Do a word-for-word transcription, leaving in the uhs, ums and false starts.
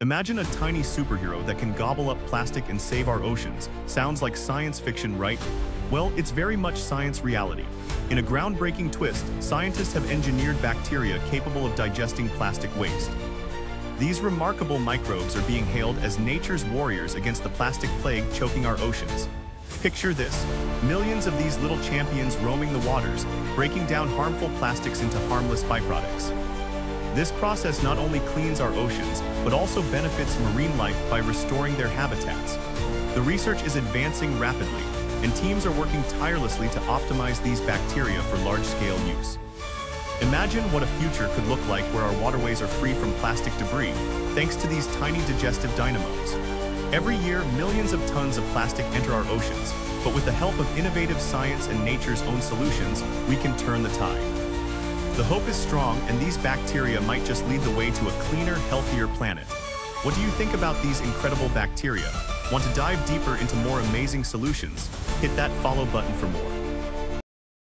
Imagine a tiny superhero that can gobble up plastic and save our oceans. Sounds like science fiction, right? Well, it's very much science reality. In a groundbreaking twist, scientists have engineered bacteria capable of digesting plastic waste. These remarkable microbes are being hailed as nature's warriors against the plastic plague choking our oceans. Picture this, millions of these little champions roaming the waters, breaking down harmful plastics into harmless byproducts. This process not only cleans our oceans, but also benefits marine life by restoring their habitats. The research is advancing rapidly, and teams are working tirelessly to optimize these bacteria for large-scale use. Imagine what a future could look like where our waterways are free from plastic debris, thanks to these tiny digestive dynamos. Every year, millions of tons of plastic enter our oceans, but with the help of innovative science and nature's own solutions, we can turn the tide. The hope is strong, and these bacteria might just lead the way to a cleaner, healthier planet. What do you think about these incredible bacteria? Want to dive deeper into more amazing solutions? Hit that follow button for more.